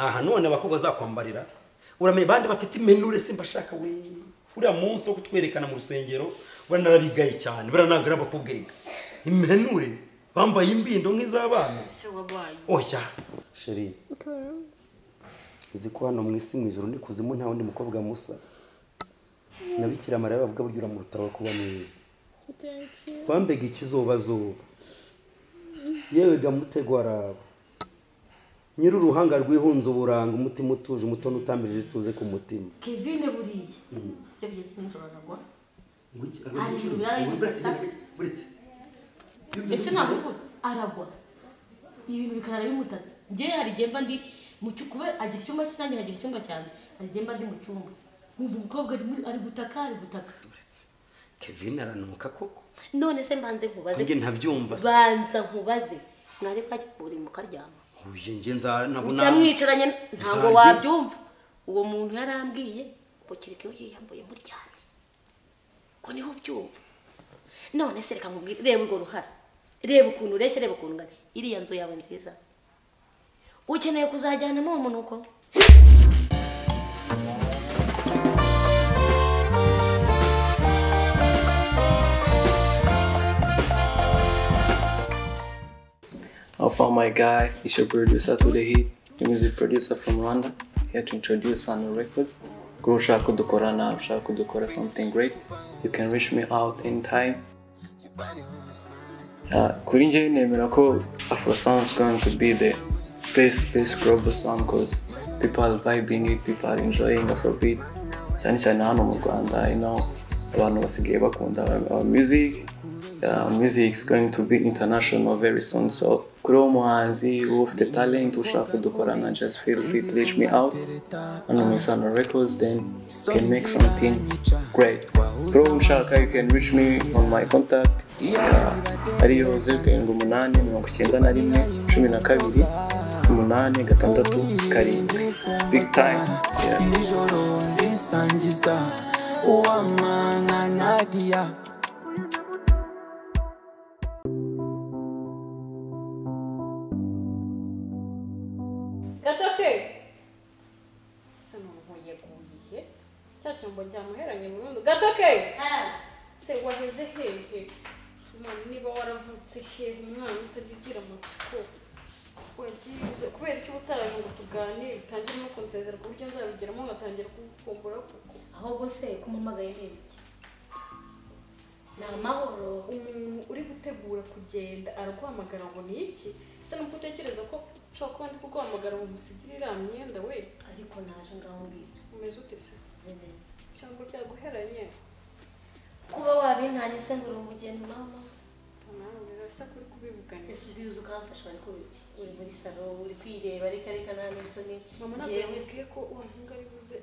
aha none abakobwa zakwambarira uramenye bande bafite imenure simbashaka we uriya munsi wo kutwerekana mu rusengero baranabigaye cyane baranagara bakubwirika imenure bambaye imbindo nk'izabana oya sheri ziko hano mwisi mwijuru ndi kuzimu nta wundi mukobwa Musa nabikira mara bavuga buryo mu rutaro kuba mwiza kwambega ikizobazo yewe gamutegwara nyiru ruhanga rwihunza uburanga umutima utuje umutono utambirije tuze ku mutima Kevin buriye byo byeze kumutwaragwa ngiki aragwa ibintu bikarara bimutatse nje hari gemba ndi mu cyukube agira icyumba cyane agira icyumba cyane hari gemba ndi mu cyumba nkumva umukobwa ari gutaka Kevin aranuka koko none se mbanze nkubaze nge ntabyumva se banza nkubaze mwari kwakuri mu karyama uye nge nza nabona cyamwicaranye ntango wabyumva uwo muntu yarambwiye ngo kireke yiyambuye muri cyane ko niho byumva none se reka nkubwire reba urwo ruhara reba ukuntu ureshye reba ukuntu ngari iriya nzo yawe nziza ukeneye kuzajyana mu muntu uko I found my guy, it's your producer Today, the music producer from Rwanda, here to introduce Isano records. Go shakudukora something great. You can reach me out anytime. Kurinje Nemirako Afro sound's going to be the best global sound because people are vibing it, people are enjoying Afrobeat. I know abantu basigaye bakunda our music. Music is going to be international very soon, so Chromo Hanzi, Wolf the Talent, Ushaku Dukorana, just feel free to reach me out on Isano records, then you can make something great. Chromo Shaka, you can reach me on my contact, Ariyo 098-912-867 big time, yeah. Gatoke! Say what is the head? Never wants to hear none to the legitimate school. When she is a great two times to Garney, Tangible concerns are good and are German at Tangible. I always say, come, Maggie. Now, Mauro, Uributebura could jade Arquamagaram on each. Some potatoes are cooked chocolate cook on Magaram, Sicily, and the way. I recall not and gone. Changu chagu heranye kuba wabintanye se nguru mugende mama none rasa kuri kubivuganya isubizo kamfasha bari ko muri salon uri kwireba ari karekana n'isoni mama nabwiye ko umuntu ari buze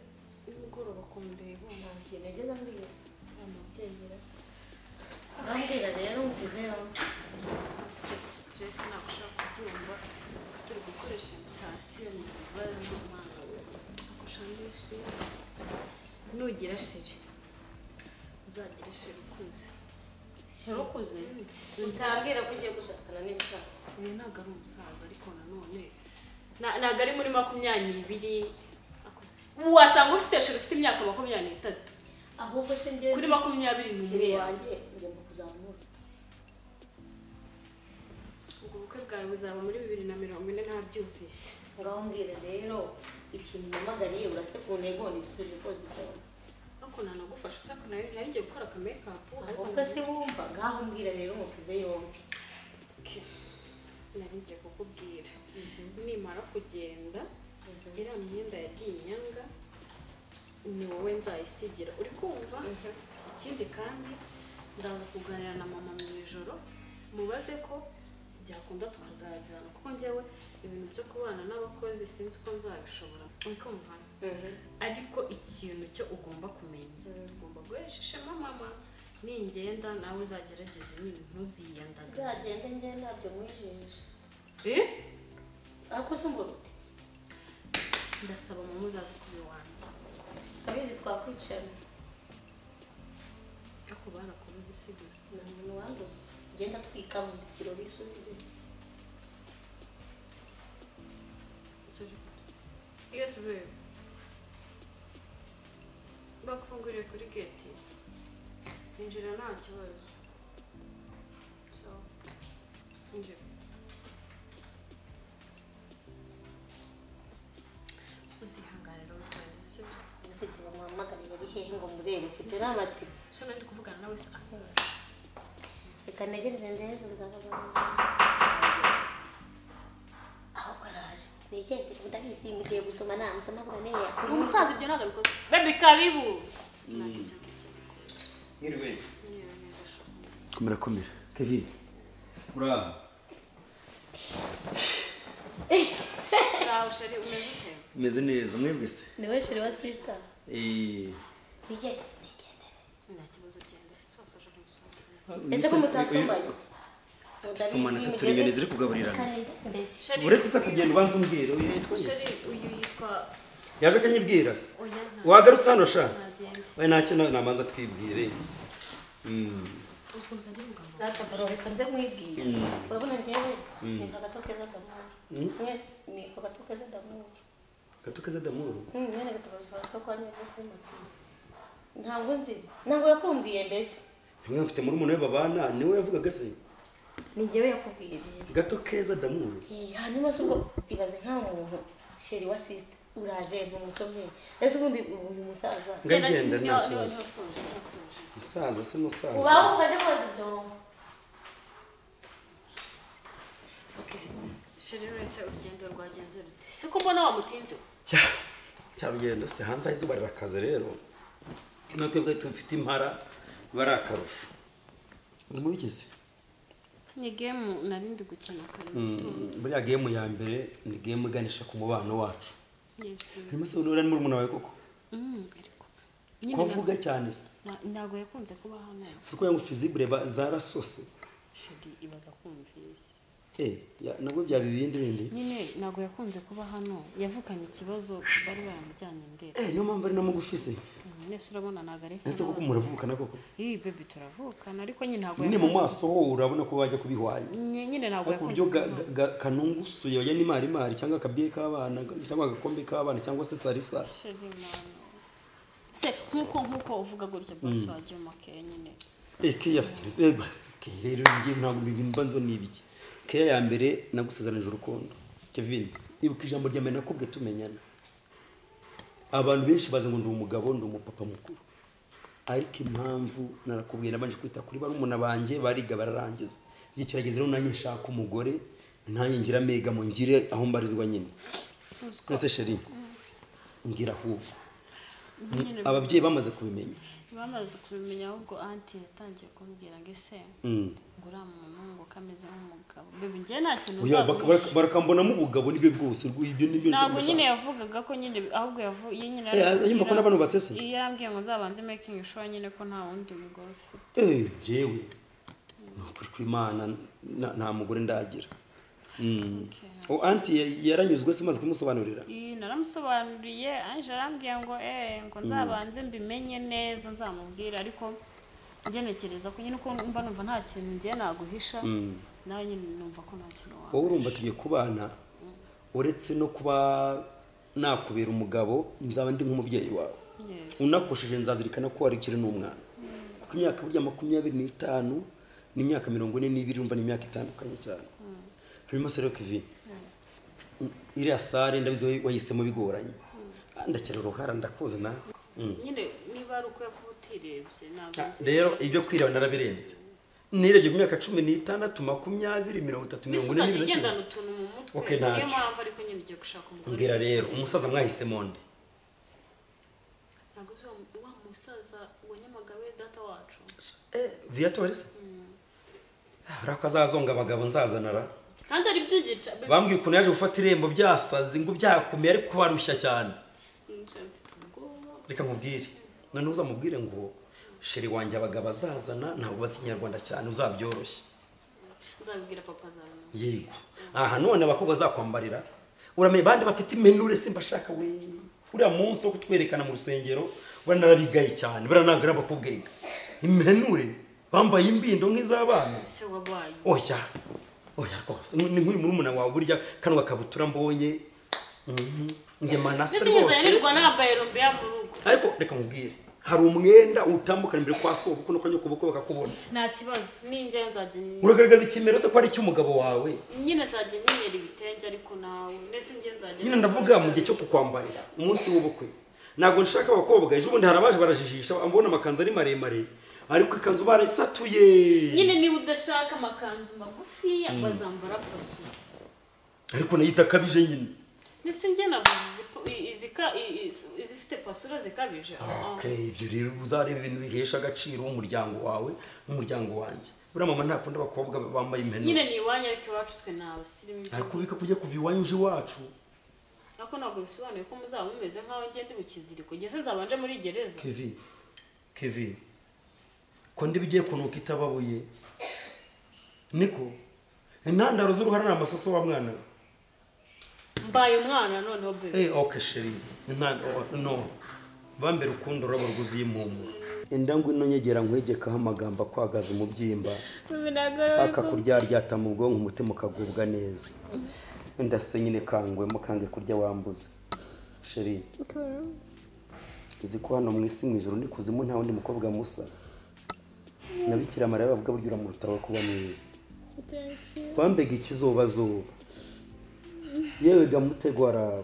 imugoroba kumdeba ntagiye nege ndangiye ntamubyemera ngira rero muzero stress nakushaka kutumva turi gukoresha tension bazo mama akushangishe no girashire uzagirishere kuze shero kuze utabwira kujye gushatana n'ibishatse ni naga ari umusaza ariko nanone naga ari muri 22 akoze wasanga ufite shero ufite imyaka 23 ahubwo se ngiye kuri 21 wanjye ngiye kuzamura ubukwe bwawe buzaba muri 2040 ntabyumvise ngaho mbwire rero ikintu namagariye urase ku ntego n'isubije pozitivo ako nana gufasha sako nayo yaringiye gukora ka makeup ariko se wumva ngaho mbwira rero umukize yombi naringiye kukubwira nimara kugenda ira myenda yagiye inyanga ni wowe nzayisigira uri kumva ikindi kandi ndaza kuganira na mama mu ijoro mubaze ko byakunda tukazajyana kuko ngewe ibintu byo kubana n'abakozi sinzi uko nzabishobora ukumvana ariko ikintu cyo ugomba kumenya tugomba guheshisha mama n'ingenda nawe uzagerageze nyine ntuziyandaga uzagende ngenda byo mwijisha ako sumbo ndasaba mama uzaze kubi wanjye abizi twakwicara akubana kubuze sibyo na muntu wanduze genda twikamo ikiro bisubize Yes, babe. Bakufunguriye kuri gate. Injira nta kibazo. So, injira. Uzihanganira umwana, sibyo? Nasigira mama maganira bihehe ngo murere mfite n'amatsiko. So nandi kuvugana nawe se aho. Reka ntegereze ndezo nzababona. Nijeke kutabizi mje busoma na musoma bane ya. Umusazi byo naga bikoze. Baby karibu. Nirwe. Kumera. Kevin. Ura. Ura ushari umezike. Meze neza mwebwese. Niwe shiri wa sister. Nijeke. Nakibazo cyende siso soje n'usoma. Ese ko mutasombaye. Somana se turi ngene ziri kugaburirana. Uretse se kugenda ubanza umbwire uyu yitwa Sheri uyu yitwa Yaje kanyibwira se. Wagarutse hano sha. We nake namanza twibwire. Rata boro kanje mwibwire. Urabona ngene nika gatokeza damuru. Nika gatokeza damuru. Gatokeza damuru. Mwene gatokeza soko anye gutema. Ntabwo nzi. Ntabwo yakumbwiye mbese. Mwe mfite muri umuntu we babana niwe yavuga gase. Nijewe yakubwiriye. Gatokeza damuru. Hanyuma suko ibaze nka umuntu Sheri wa sister uraje ngo musomye. Ese ubundi uyu musaza. Ngagenda ntakibazo. Musaza se musaza. Ubaho ngaje koze byo. Okay. Sheri wese urugendo rwagenze rute. Siko mbona wamutinze. Cyabigenda se hanze izuba rirakaze rero. Natwe tumfite impara barakarusha. Umubikeze. Ni game narindi gukina kandi. Buriya game ya mbere ni game iganisha ku mubano wacu. Yes. Hanyuma se urora ni muri umuntu wawe koko? Ariko. Ko vuga cyane se. Ndago yakunze kuba hano. Siko yangu feasible ba zara sose. Shegi ibaza kumvise. Nabwo bya bibindi bindi. Nyine nago yakunze kuba hano. Yavukanye ikibazo bari bayamujyanye ndere. Niyo mpamvu ari namugufise. Nese urabona nagareshya. Nese kuko muravukana koko. Baby turavukana ariko nyine nago. Nyine mu maso ho urabona ko bajya kubihwanya. Nyine nago yakunze. Uburyo kanungusuye ya nimari cyangwa kabiye k'abana cyangwa gakombe k'abana cyangwa se sarisa. Se nkuko uvuga gutya bwose wajya mu Kenya. Kiyasitse basi kirero ngiye ntabwo bibinbanzo nibiki. Kera ya mbere nagusezeranije urukundo Kevin ibuka ijambo rya mena kubwe tumenyana abantu benshi baze ngo ndi umugabo ndi umupapa mukuru ariko impamvu narakubwiye nabanje kwita kuri bari umuntu abanje bariga bararangiza igikirageze rero nanyishaka umugore ntayingira mega mu ngire aho mbarizwa nyine kwese Sheri ngira huko ababyeyi bamaze kubimenya ahubwo anti yatangiye kumbwira ngese ngura mungu kameze umugabo bibi nje nta kintu barakambona mu bugabo nibyo bwose ibyo nibyo ntabwo nyine yavugaga ko nyine ahubwo yavuye nyine yimba ko n'abantu batsese yarambwiye ngo nzabanze making sure nyine ko nta wundi mugabo jewe n'ukuri kw'Imana nta mugore ndagira anti yaranyuzwe se maze kumusobanurira naramusobanuriye anje yarambwiye ngo ngo nzabanze mbimenye neza nzamubwira ariko ngenekereza ko nyine ko mba numva nta kintu ngiye naguhisha nawe nyine numva ko nta kintu wawe wowe urumva tugiye kubana uretse no kuba nakubera umugabo nzaba ndi nk'umubyeyi wawe unakosheje nzazirikana ko wari kiri n'umwana kuko imyaka burya 25 n'imyaka 42 urumva n'imyaka itandukanye cyane hanyuma se rero Kevin iriya sare ndabizi wayisemo bigoranye ndakera uruhara ndakoze na nyine niba ari uko yakubuterebye nabwo rero ibyo kwiraba narabirenze nirebye ku myaka 16 20 30 40 ngendana utuntu mu mutwe okay mpamvu ariko nyine ugiye gushaka umugore ngira rero umusaza mwahisemo nde naguze wa musaza wanyamagabe data wacu viatorese rakazazonga abagabo nzazanara kandi ari byigita bambwiye ukuntu yaje gufata irembo byasaze ngo byakomeye ariko barushya cyane reka nkubwire none uzamubwire ngo Sheri wanjye abagabo azazana ntabwo basinyarwanda cyane uzabyoroshye nzabwira papa azana yego none abakobwa zakwambarira uramenye bandi bafite imenure simbashaka we uriya munsi wo kutwerekana mu rusengero baranabigaye cyane baranagara abakubwirika imenure bambaye imbindo nk'izabana oya ko ni nk'uyu murumuna wawe burya kanwa kabutura mbonye hari umwenda utambukana imbere kwa so kuko nuko nyoko boko bakakubona nta kibazo ninje nzaje uragaragaza ikimero se ko ari cy'umugabo wawe nyine nzaje nyenyera ibitenge ariko nawe nese nje nzaje nyine ndavuga mu gihe cyo kukwambarira umunsi w'ubukwe nago nshaka abakobwa ejo bundi harabaje barajijisha ambona amakanzu ari maremare ariko ikanzu barisatuye nyine ni udashaka amakanzu magufi abazambara basuye ariko nayita kabije nyine nese nje navuze izifite pasura zikabije okay ibyo rero uzareba ibintu bihesha agaciro umuryango wawe n'umuryango wanjye bura mama ntakunda abakobwa bambaye impenyo nyine ni iwanya ariko iwacu twe nawe sirimi akubika kujya kuva iwanyu uje iwacu nako ntabwo bisobanuye ko muzaba mumeze nkaho ngende mu kiziriko gese nzabanje muri gereza Kevin ko ndi bigiye kunuka itababuye niko intandaro z'uruhara n'amasaso wa mwana mbaye umwana noneho bebe eh okay sheri no bambere ukundo rabo rwuzuye impumu indangu inonyegera nkwegeka hamagambo kwagaza umubyimba akakuryaryata mu bwonko umutima kagubwa neza ndase nyine kangwemo kange kurya wambuze sheri iziko hano mwisi mwijuru ndi kuzimu nta wundi mukobwa musa nabikira mara bavuga buryo mu rutaro kuba neza bambega ikizobazoba yewe gamutegwara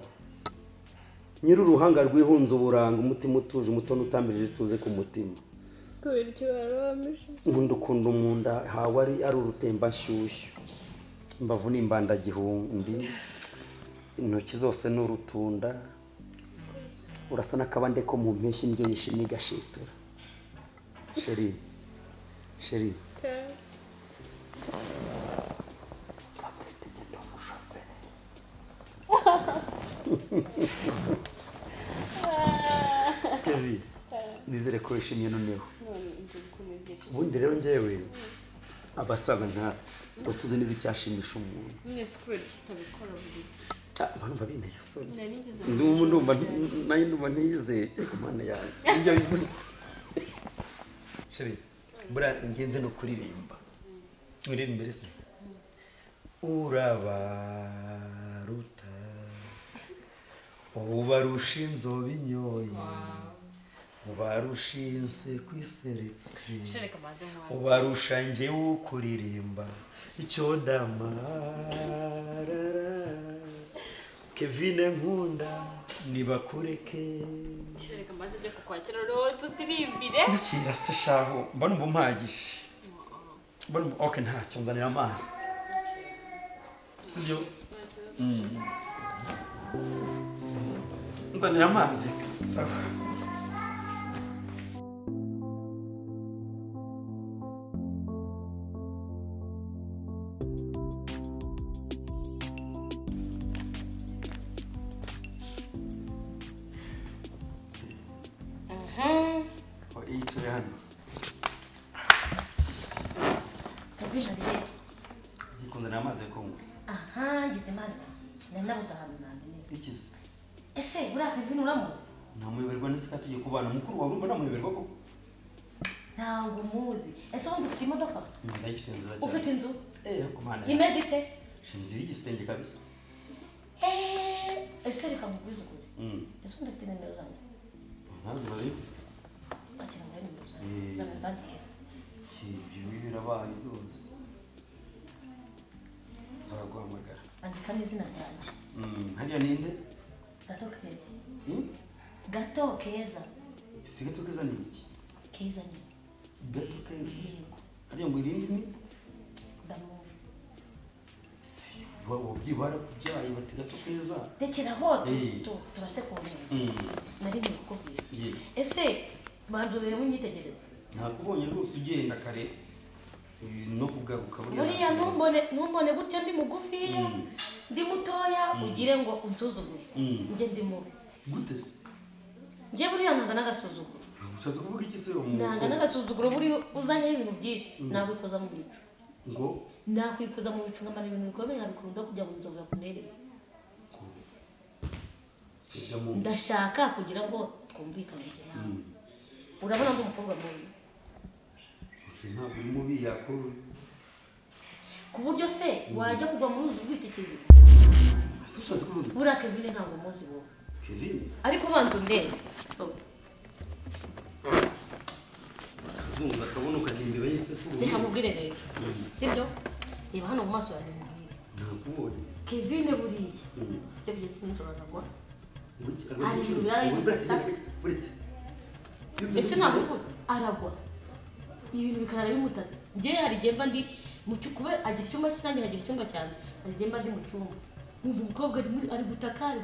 nyiru ruhanga rwihunza uburanga umutima utuje umuto nutambirije tuze ku mutima ngundukunda umunda hawe ari urutemba shyushyu mbavu n'imbanda gihumbi intoki zose n'urutunda urasa n'akabande ko mu mpeshyi ndye yishimye gashitura sheri Kevin, nizere ko yishimye noneho. Ubundi rero ngewe abasaza ntabwo tuzi neza icyashimisha umuntu. Mwese kubera tutabikora buri gihe. Abantu babineye isoni. Nayo ndumva ntiyizeye ku mana yanjye. Ibyo bivuze. Sheri, buriya ngenze no kuririmba. Uririmba imbere se. Urabaruta. Ubarusha inzobe inyoye ubarusha inse kwiseretse ubarusha ngewe ukuririmba icyo damarara Kevin nkunda nibakureke kireka maze je kukwakira rozo tirimbire kirasa shaho mbona umpagishe mbona okay ntacyo nzanira amazi sibyo But I'm not sick, so... ndashaka kugira ngo twumvikane cyane urabona ngo umukobwa mubi ntabwo mubi yakuru kuburyo se wajya kugwa mu ruzi rwitekeze Sasa tukumbuka. Bura Kevin ntango munsi wo. Kevin? Ariko banzo nde. Kazunza kabona ukagenda bayise furu. Nikamubwire neke. Sibyo? Yeba hano mumaso ari mubwire. Nakubonye. Kevin buriye. Yabigeze kuntora nakwa. Uti aragwa. Ibintu bikara bimutatse. Nje hari gemba ndi mucyukube agira icyumba cy'inangira agira icyumba cyane. Ari gemba ndi mucyumba. Umukobwa ari gutaka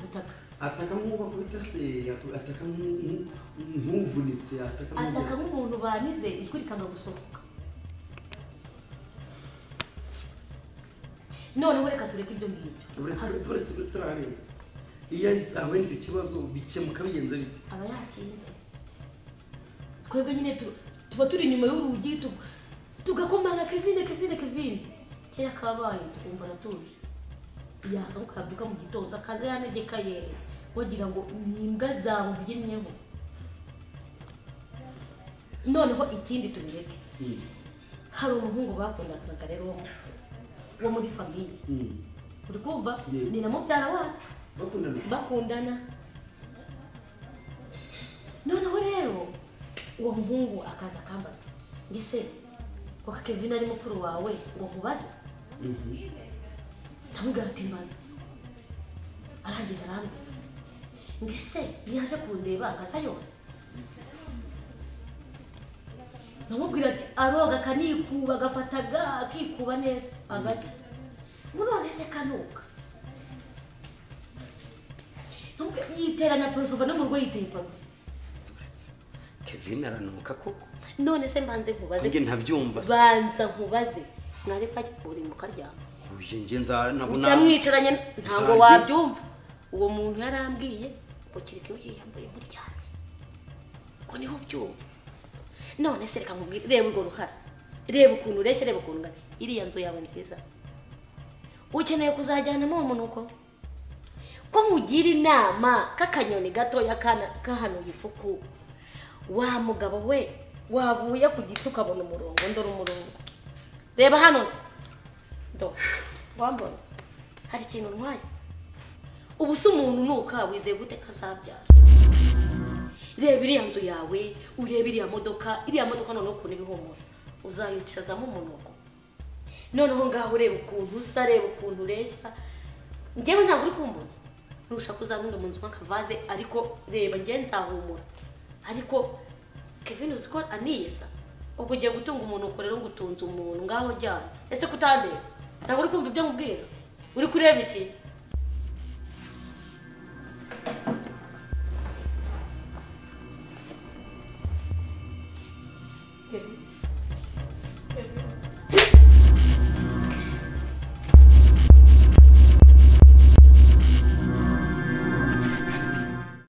ataka muba kubita se ataka muvunitse ataka umuntu banize itwirikanga gusohoka. None ureka tureka ibyo ngibyo. Uretse bitrari. Iya awendi kibazo bikemuka bigenze bite. Aba yakinze. Twebwe nyine tuba turi nyuma y'urugi tugakomana Kevin. Kera kabaye twumva natuje. Ya ukabuka mu gitondo akaza yanegekaye wagira ngo imbwa zawe byinyeho noneho ikindi tubireke hari umuhungu bakundanaga rero wo muri famille uri kumva ni na mubyara wacu bakundana noneho rero uwo muhungu akaza akambaza ngise ko Kevin ari mukuru wawe ngo mubaze Ntamugatimaza arangije arambe ngese yaje kundeba akasayoza namubwira ati aroga kanikuba gafataga akikuba neza agati munonese kanuka nuko yiterana paruva no murwo yiteye paruva Kevin aranuka koko none se mbanze nkubaze nge ntabyumva se banza nkubaze mwari pakipuri mukaryama Ujenje nzara nabona cyamwicaranye ntago wabyumva uwo muntu yarambwiye ukireke yiyambuye muri cyane ko niho byumva none se reka mubwire reba urwo ruhara reba ukuntu ureshye reba ukuntu ngana iriya nzo yawe nziza ukeneye kuzajyana mu muntu uko ko nkugira inama kakanyoni gato yakana kahano yifuku wa mugabo we wavuye ku gitukabona umurongo ndoro umurongo reba hano se Wambona hari ikintu ntwaye ubu se umuntu nuka wize gute kazabyara reba iriya nzu yawe ureba iriya modoka none ukuntu bihumura uzayicazamo umunuko noneho ngaho ureba ukuntu usa reba ukuntu ureshya njyewe ntabwo uri kumbona nurusha kuzabunga mu nzu nk'akavaze ariko reba njye nzahumura ariko Kevin uziko aniyesa ubwo ugiye gutunga umunuko rero ngo utunze umuntu ngaho jyana ese kutandeba Ntabwo uri kumva ibyo ngubwira uri kureba iki